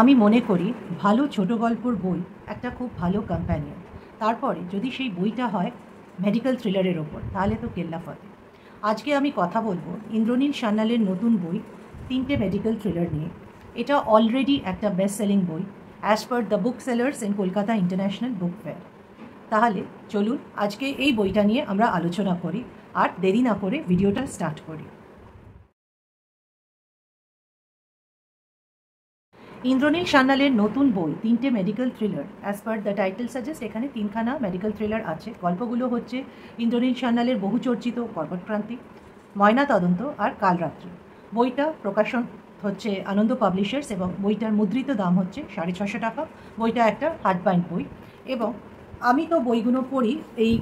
আমি মনে করি ভালো ছোট গল্পর বই একটা খুব ভালো কম্প্যানিয়ন। তারপরে যদি সেই বইটা হয় মেডিকেল থ্রিলারের ওপর, তাহলে তো কেল্লা ফতে। আজকে আমি কথা বলবো ইন্দ্রনীল সান্যালের নতুন বই 3টে মেডিকেল থ্রিলার নিয়ে। এটা অলরেডি একটা বেস্ট সেলিং বই as per the book sellers in Kolkata international book fair. তাহলে চলুন আজকে এই বইটা নিয়ে আমরা আলোচনা করি, আর দেরি না করে ভিডিওটা স্টার্ট করি। ইন্দ্রনীল সান্যালের নতুন বই 3টে medical thriller. As per the title suggest এখানে 3খানা মেডিকেল থ্রিলার আছে। গল্পগুলো হচ্ছে ইন্দ্রনীল সান্যালের বহুচর্চিত কর্কটক্রান্তি, ময়না তদন্ত আর কালরাত্রি। বইটা প্রকাশন হচ্ছে আনন্দ পাবলিশার্স এবং বইটার মুদ্রিত দাম হচ্ছে 650 টাকা। বইটা একটা হার্ডবাইন্ড বই এবং আমি তো বইগুলো পড়ি। এই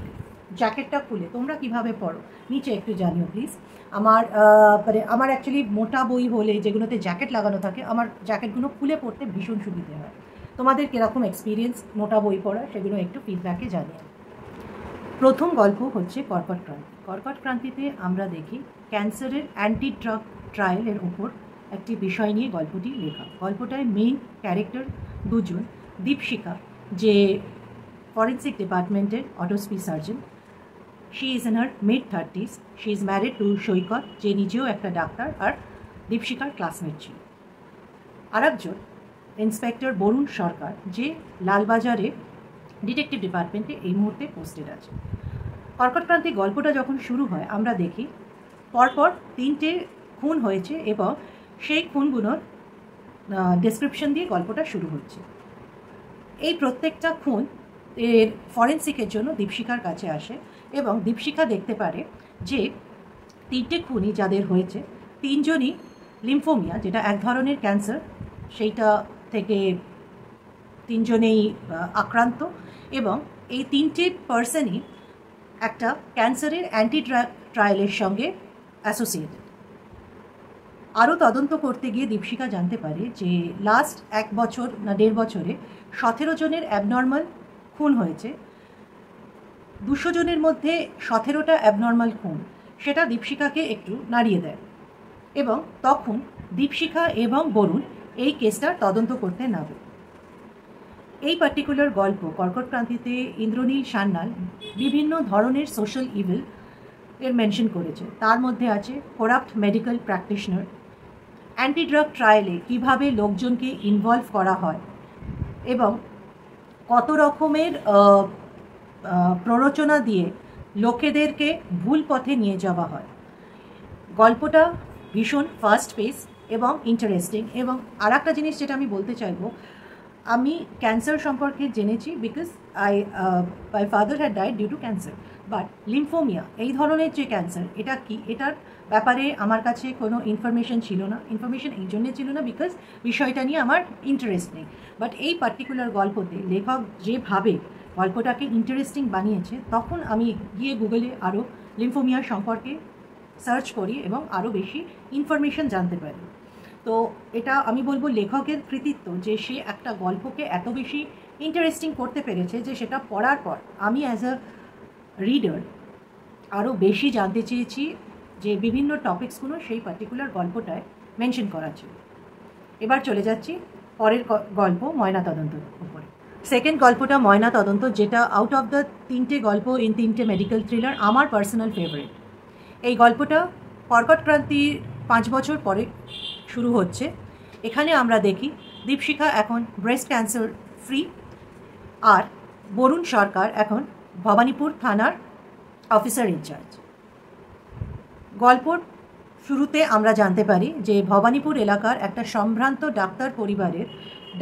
জ্যাকেটটা খুলে তোমরা কিভাবে পড়ো নিচে একটু জানিও প্লিজ। আমার অ্যাকচুয়ালি মোটা বই হলে যেগুলোতে জ্যাকেট লাগানো থাকে, আমার জ্যাকেটগুলো খুলে পড়তে ভীষণ সুবিধে হয়। তোমাদের কীরকম এক্সপিরিয়েন্স মোটা বই পড়া, সেগুলো একটু ফিডব্যাকে জানিও। প্রথম গল্প হচ্ছে কর্কটক্রান্তি। কর্কটক্রান্তিতে আমরা দেখি ক্যান্সারের অ্যান্টি ড্রাগ ট্রায়ালের ওপর একটি বিষয় নিয়ে গল্পটি লেখা। গল্পটায় মেইন ক্যারেক্টার দুজন, দীপশিখা যে ফরেন্সিক ডিপার্টমেন্টের autopsy surgeon, she is in her mid-30s, she is married to Saikat যে নিজেও একটা ডাক্তার আর দীপশিখার ক্লাসমেট ছিল। আর একজন ইন্সপেক্টর বরুণ সরকার যে লালবাজারে ডিটেকটিভ ডিপার্টমেন্টে এই মুহূর্তে পোস্টেড আছে। কর্কটক্রান্তি গল্পটা যখন শুরু হয় আমরা দেখি পরপর 3টে খুন হয়েছে এবং সেই খুনগুলোর ডেসক্রিপশন দিয়ে গল্পটা শুরু হচ্ছে। এই প্রত্যেকটা খুন এর ফরেন্সিকের জন্য দীপশিখার কাছে আসে এবং দীপশিখা দেখতে পারে যে 3টে খুনই যাদের হয়েছে, 3জনই লিম্ফোমিয়া যেটা এক ধরনের ক্যান্সার, সেইটা থেকে 3জনেই আক্রান্ত এবং এই 3টে পার্সনই একটা ক্যান্সারের অ্যান্টি ট্রায়ালের সঙ্গে অ্যাসোসিয়েটেড। আরও তদন্ত করতে গিয়ে দীপশিখা জানতে পারে যে লাস্ট 1 বছর না 1.5 বছরে 17 জনের অ্যাবনর্মাল খুন হয়েছে। 200 জনের মধ্যে 17টা অ্যাবনর্মাল খুন, সেটা দীপশিখাকে একটু নাড়িয়ে দেয় এবং তখন দীপশিখা এবং বরুণ এই কেসটার তদন্ত করতে নামে। এই পার্টিকুলার গল্প কর্কটক্রান্তিতে ইন্দ্রনীল সান্যাল বিভিন্ন ধরনের সোশ্যাল ইভিল এর মেনশন করেছে। তার মধ্যে আছে corrupt medical practitioner, anti drug ট্রায়ালে কীভাবে লোকজনকে ইনভলভ করা হয় এবং কত রকমের প্ররোচনা দিয়ে লোকেদেরকে ভুল পথে নিয়ে যাওয়া হয়। গল্পটা ভীষণ ফাস্ট পেস এবং ইন্টারেস্টিং। এবং আর একটা জিনিস যেটা আমি বলতে চাইবো, আমি ক্যান্সার সম্পর্কে জেনেছি because my father had died due to cancer, but lymphoma এই ধরনের যে ক্যান্সার, এটা কি এটার ব্যাপারে আমার কাছে কোনো ইনফরমেশন ছিল না। ইনফরমেশন এই জন্যে ছিল না বিকজ বিষয়টা নিয়ে আমার ইন্টারেস্ট নেই, বাট এই পার্টিকুলার গল্পতে লেখক যেভাবে গল্পটাকে ইন্টারেস্টিং বানিয়েছে, তখন আমি গিয়ে গুগলে আরও লিম্ফোমিয়া সম্পর্কে সার্চ করি এবং আরও বেশি ইনফরমেশন জানতে পারি। তো এটা আমি বলবো লেখকের কৃতিত্ব যে সে একটা গল্পকে এত বেশি ইন্টারেস্টিং করতে পেরেছে যে সেটা পড়ার পর আমি অ্যাজ আ রিডার আরও বেশি জানতে চেয়েছি যে বিভিন্ন টপিকসগুলো সেই পার্টিকুলার গল্পটায় মেনশন করা ছিল। এবার চলে যাচ্ছি পরের গল্প ময়না তদন্তর উপরে। সেকেন্ড গল্পটা ময়না তদন্ত, যেটা আউট অফ দ্য 3টে গল্প ইন 3টে মেডিকেল থ্রিলার আমার পার্সোনাল ফেভারিট। এই গল্পটা কর্কটক্রান্তির 5 বছর পরে শুরু হচ্ছে। এখানে আমরা দেখি দীপশিখা এখন ব্রেস্ট ক্যান্সার ফ্রি আর বরুণ সরকার এখন ভবানীপুর থানার অফিসার ইনচার্জ। গল্পর শুরুতে আমরা জানতে পারি যে ভবানীপুর এলাকার একটা সম্ভ্রান্ত ডাক্তার পরিবারের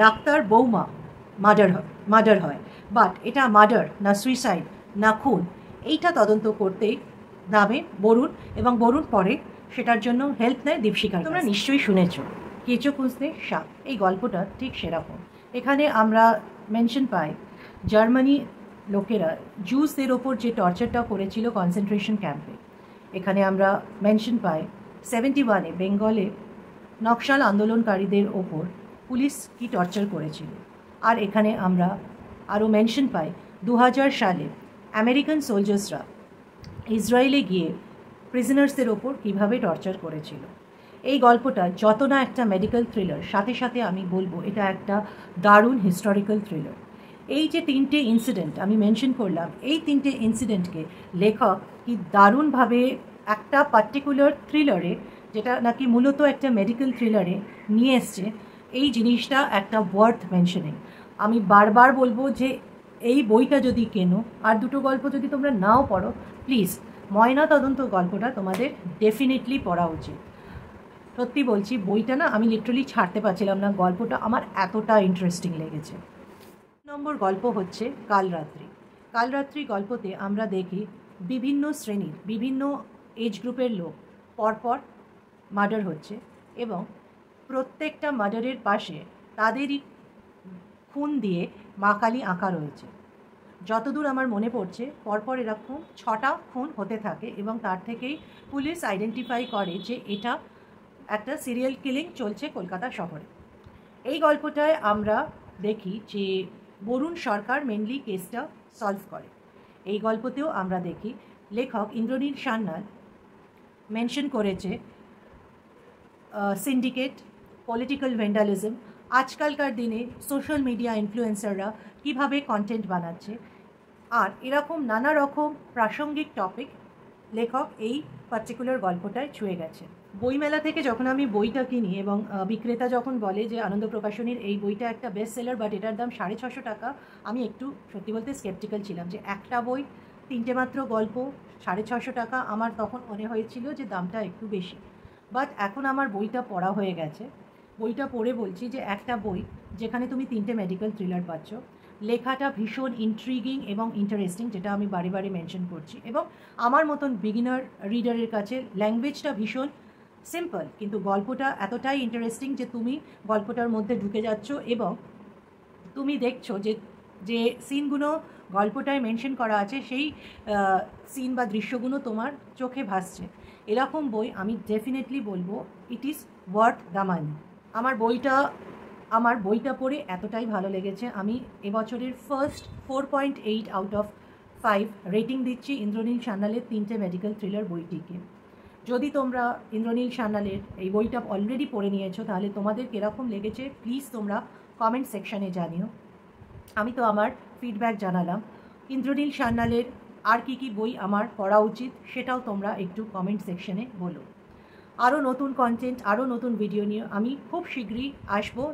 ডাক্তার বৌমা মার্ডার হয়, বাট এটা মার্ডার না সুইসাইড না খুন এইটা তদন্ত করতেই নামে বরুণ এবং বরুণ পরে সেটার জন্য হেল্প নেয় দীপশিখা। তোমরা নিশ্চয়ই শুনেছ কেঁচো খুঁজতে সাপ, এই গল্পটা ঠিক সেরকম। এখানে আমরা মেনশন পাই জার্মানি লোকেরা জুসদের ওপর যে টর্চারটা করেছিল কনসেন্ট্রেশন ক্যাম্পে। এখানে আমরা মেনশন পাই 71-এ বেঙ্গলে নকশাল আন্দোলনকারীদের ওপর পুলিশ কি টর্চার করেছিল। আর এখানে আমরা আরও মেনশন পাই 2000 সালে আমেরিকান সোলজার্সরা ইসরায়েলে গিয়ে প্রিজনার্সদের ওপর কীভাবে টর্চার করেছিল। এই গল্পটা যত না একটা মেডিকেল থ্রিলার, সাথে সাথে আমি বলবো এটা একটা দারুণ হিস্টোরিক্যাল থ্রিলার। এই যে তিনটে ইনসিডেন্ট আমি মেনশন করলাম, এই তিনটে ইনসিডেন্টকে লেখক কি দারুণভাবে একটা পার্টিকুলার থ্রিলারে, যেটা নাকি মূলত একটা মেডিকেল থ্রিলারে নিয়ে এসছে, এই জিনিসটা একটা ওয়ার্থ মেনশনিং। আমি বারবার বলবো যে এই বইটা যদি কেনো, আর দুটো গল্প যদি তোমরা নাও পড়ো, প্লিজ ময়না তদন্ত গল্পটা তোমাদের ডেফিনেটলি পড়া উচিত। সত্যি বলছি, বইটা না আমি লিটারালি ছাড়তে পারছিলাম না, গল্পটা আমার এতটা ইন্টারেস্টিং লেগেছে। নম্বর গল্প হচ্ছে কালরাত্রি। কালরাত্রি গল্পতে আমরা দেখি বিভিন্ন শ্রেণীর, বিভিন্ন এজ গ্রুপের লোক পরপর মার্ডার হচ্ছে, এবং প্রত্যেকটা মার্ডারের পাশে তাদেরই খুন দিয়ে মা কালী আঁকা রয়েছে। যতদূর আমার মনে পড়ছে পরপর এরকম 6টা খুন হতে থাকে, এবং তার থেকেই পুলিশ আইডেন্টিফাই করে যে এটা একটা সিরিয়াল কিলিং চলছে কলকাতা শহরে। এই গল্পটায় আমরা দেখি যে বরুণ সরকার মেনলি কেসটা সলভ করে। এই গল্পতেও আমরা দেখি লেখক ইন্দ্রনীল সান্যাল মেনশন করেছে সিন্ডিকেট, পলিটিক্যাল ভেন্ডালিজম, আজকালকার দিনে সোশ্যাল মিডিয়া ইনফ্লুয়েন্সাররা কীভাবে কন্টেন্ট বানাচ্ছে, আর এরকম নানা রকম প্রাসঙ্গিক টপিক লেখক এই পার্টিকুলার গল্পটায় ছুঁয়ে গেছে। বইমেলা থেকে যখন আমি বইটা কিনি এবং বিক্রেতা যখন বলে যে আনন্দ প্রকাশনীর এই বইটা একটা বেস্ট সেলার, বাট এটার দাম 650 টাকা, আমি একটু সত্যি বলতে স্কেপটিক্যাল ছিলাম যে একটা বই, 3টে মাত্র গল্প, 650 টাকা, আমার তখন মনে হয়েছিল যে দামটা একটু বেশি। বাট এখন আমার বইটা পড়া হয়ে গেছে, বইটা পড়ে বলছি যে একটা বই যেখানে তুমি 3টে মেডিকেল থ্রিলার পাচ্ছ, লেখাটা ভীষণ ইন্ট্রিগিং এবং ইন্টারেস্টিং, যেটা আমি বারে বারে মেনশন করছি, এবং আমার মতন বিগিনার রিডারের কাছে ল্যাঙ্গুয়েজটা ভীষণ সিম্পল, কিন্তু গল্পটা এতটাই ইন্টারেস্টিং যে তুমি গল্পটার মধ্যে ঢুকে যাচ্ছ, এবং তুমি দেখছো যে যে সিনগুলো গল্পটায় মেনশন করা আছে সেই সিন বা দৃশ্যগুলো তোমার চোখে ভাসছে। এরকম বই আমি ডেফিনেটলি বলবো it is worth the money. আমার বইটা পড়ে এতটাই ভালো লেগেছে, আমি এবছরের ফার্স্ট 4.8 আউট অফ 5 রেটিং দিচ্ছি ইন্দ্রনীল সান্যালের 3টে মেডিকেল থ্রিলার বইটিকে। যদি তোমরা ইন্দ্রনীল সান্যালের এই বইটা অলরেডি পড়ে নিয়েছো, তাহলে তোমাদের কীরকম লেগেছে প্লিজ তোমরা কমেন্ট সেকশানে জানিও। আমি তো আমার ফিডব্যাক জানালাম। ইন্দ্রনীল সান্যালের আর কী কী বই আমার পড়া উচিত সেটাও তোমরা একটু কমেন্ট সেকশানে বলো। আরও নতুন কন্টেন্ট, আরও নতুন ভিডিও নিয়ে আমি খুব শীঘ্রই আসবো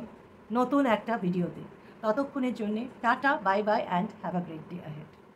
নতুন একটা ভিডিওতে। ততক্ষণের জন্যে tata, bye bye, and have a great day ahead.